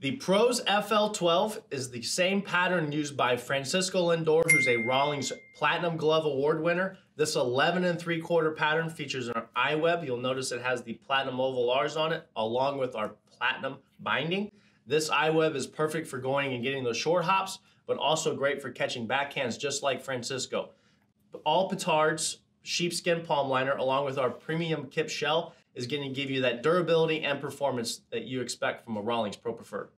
The Pros FL12 is the same pattern used by Francisco Lindor, who's a Rawlings Platinum Glove Award winner. This 11 3/4 pattern features an I-web. You'll notice it has the Platinum Oval-R's on it, along with our Platinum binding. This I-web is perfect for going and getting those short hops, but also great for catching backhands, just like Francisco. All Pittards sheepskin palm liner, along with our premium kip shell, is going to give you that durability and performance that you expect from a Rawlings Pro Preferred.